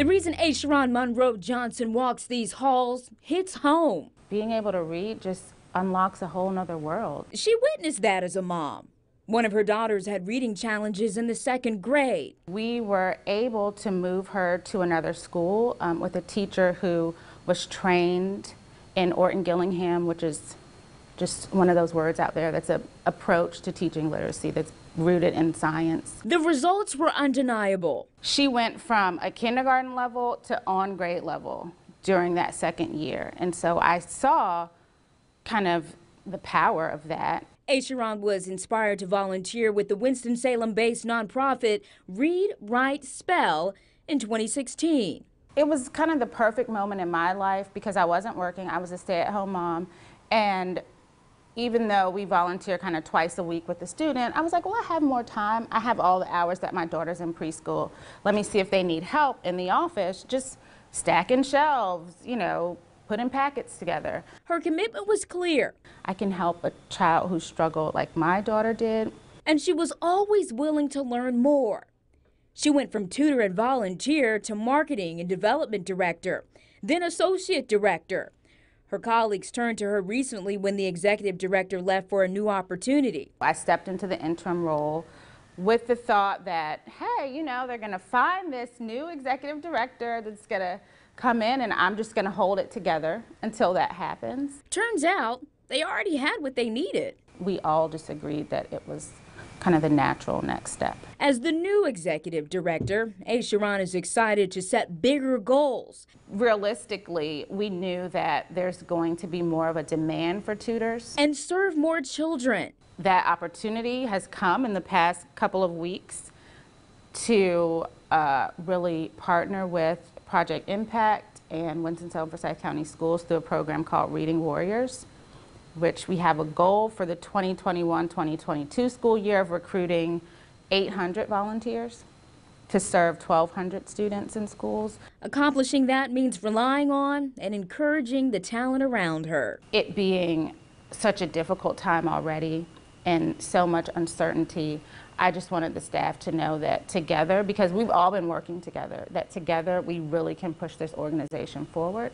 The reason Esharan Monroe-Johnson walks these halls hits home. Being able to read just unlocks a whole nother world. She witnessed that as a mom. One of her daughters had reading challenges in the second grade. We were able to move her to another school with a teacher who was trained in Orton-Gillingham, which is just one of those words out there that's an approach to teaching literacy that's rooted in science. The results were undeniable. She went from a kindergarten level to on grade level during that second year. And so I saw kind of the power of that. Esharan was inspired to volunteer with the Winston-Salem-based nonprofit Read Write Spell in 2016. It was kind of the perfect moment in my life because I wasn't working. I was a stay-at-home mom, and even though we volunteer kind of twice a week with the student, I was like, well, I have more time. I have all the hours that my daughter's in preschool. Let me see if they need help in the office, just stacking shelves, you know, putting packets together. Her commitment was clear. I can help a child who struggled like my daughter did. And she was always willing to learn more. She went from tutor and volunteer to marketing and development director, then associate director. Her colleagues turned to her recently when the executive director left for a new opportunity. I stepped into the interim role with the thought that, hey, you know, they're going to find this new executive director that's going to come in, and I'm just going to hold it together until that happens. Turns out they already had what they needed. We all just agreed that it was kind of the natural next step. As the new executive director, Esharan is excited to set bigger goals. Realistically, we knew that there's going to be more of a demand for tutors. And serve more children. That opportunity has come in the past couple of weeks to really partner with Project Impact and Winston-Salem Forsyth County Schools through a program called Reading Warriors, which we have a goal for the 2021-2022 school year of recruiting 800 volunteers to serve 1,200 students in schools. Accomplishing that means relying on and encouraging the talent around her. It being such a difficult time already and so much uncertainty, I just wanted the staff to know that together, because we've all been working together, that together we really can push this organization forward.